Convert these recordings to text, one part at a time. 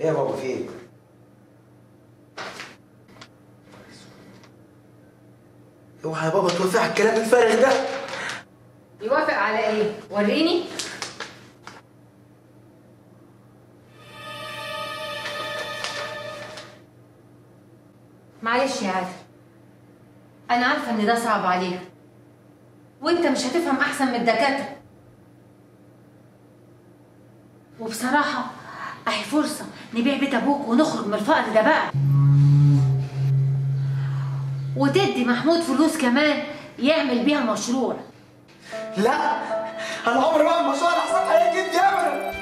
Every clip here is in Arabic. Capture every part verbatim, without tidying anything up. ايه يا بابا في ايه؟ اوعى يا بابا توافق على الكلام الفارغ ده. يوافق على ايه؟ وريني. معلش يا عادل، انا عارفه ان ده صعب عليك وانت مش هتفهم احسن من الدكاتره، وبصراحه اهي فرصه نبيع بيت ابوك ونخرج من الفقر ده بقى، وتدي محمود فلوس كمان يعمل بيها مشروع. لا انا عمري ما اعمل مشروع على حساب حياتي دي ابدا.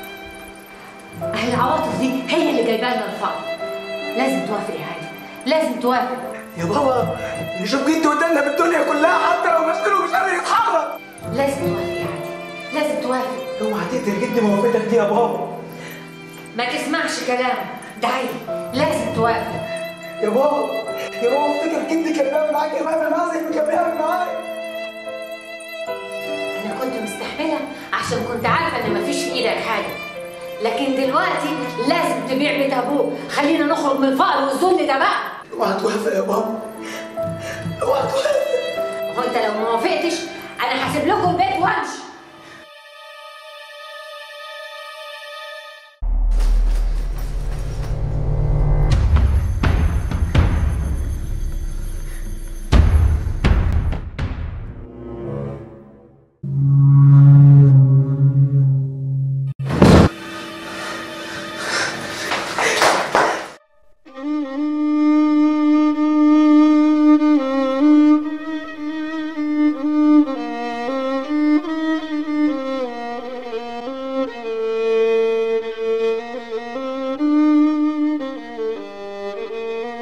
اهي العواطف دي هي اللي جايبه لنا الفقر. لازم توافق يا عادل، لازم توافق. يا بابا نشوف جدي ودنا بالدنيا كلها حتى لو مشغول ومش قادر يتحرك. لازم توافق يا عادل، لازم توافق. اوعى تقتل جدي بوافقتك دي يا بابا. ما تسمعش كلامه ده، لازم توافق. يا بابا يا بابا افتكر جدي كان بيعمل معاك ايه بقى؟ انا عايزك كان بيعمل معايا. انا كنت مستحمله عشان كنت عارفه ان مفيش في ايدك حاجه، لكن دلوقتي لازم تبيع بيت ابوك. خلينا نخرج من الفقر والذل ده بقى. اوعى توافق يا بابا، اوعى توافق. هو انت لو ما وافقتش انا هسيب لكم البيت وامشي.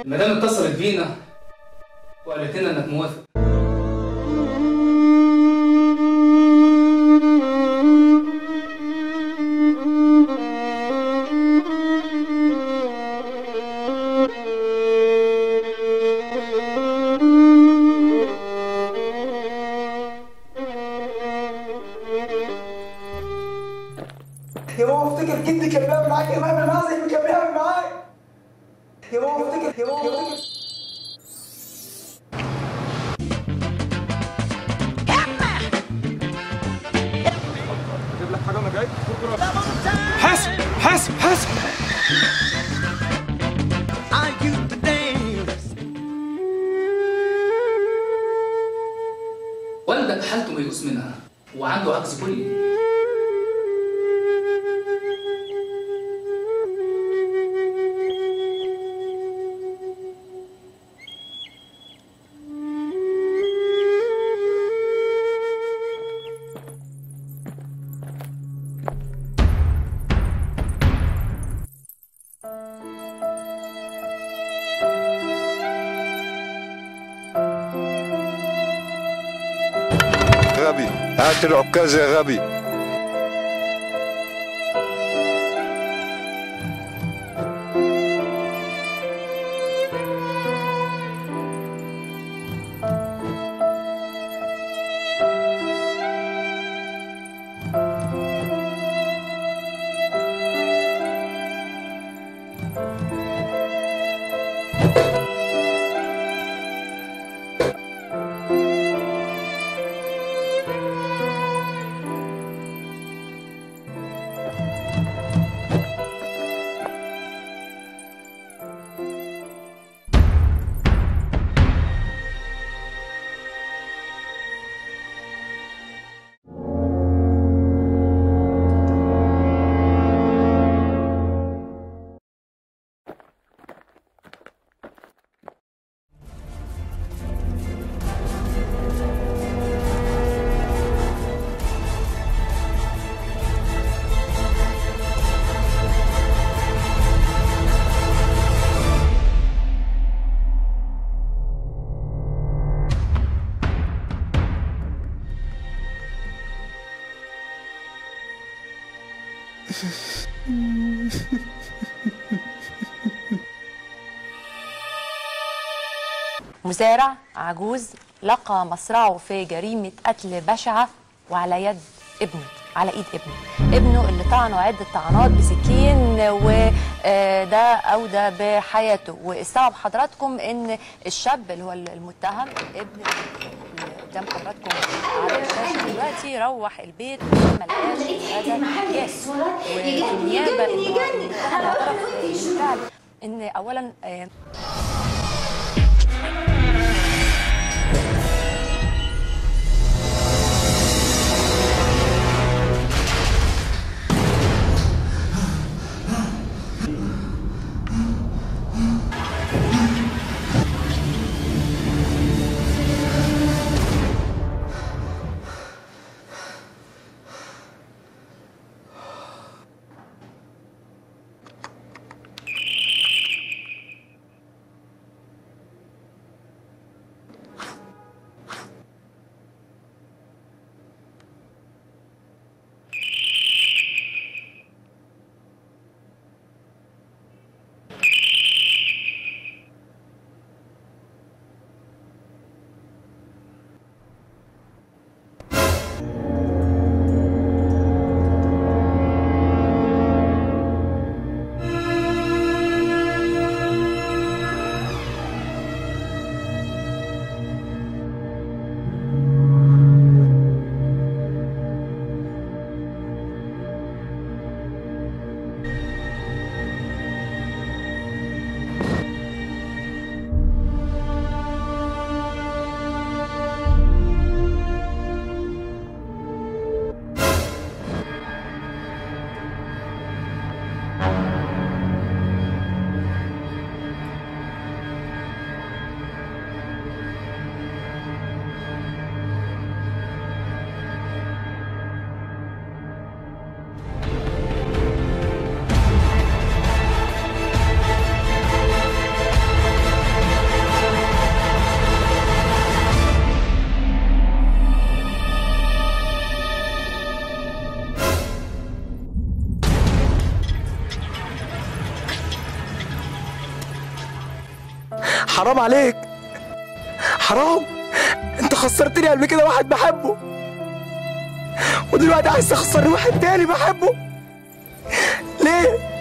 المدام اتصلت بينا وقالت لنا انك موافق. يا بابا افتكر جدي كان بيعمل معاك ايه بقى؟ انا عايزك كان بيعمل معاك. يا بابا افتكر يا بابا افتكر. اجيب لك حاجه وانا جاي؟ حسن حسن حسن. والدك حالته ميؤوس منها وعنده عجز كلي. غبي، هات العكاز يا غبي. مزارع عجوز لقى مصرعه في جريمة قتل بشعة وعلى يد ابنه، على ايد ابنه، ابنه اللي طعنه عدة طعنات بسكين و ده او ده بحياته. واستوعب حضراتكم ان الشاب اللي هو المتهم ابن قدام حضراتكم على الشاشه دلوقتي روح البيت ما لقاش هذا ياس، والنيابه ان اولا حرام عليك، حرام، انت خسرتني قبل كده واحد بحبه ودلوقتي عايز تخسرني واحد تاني بحبه ليه؟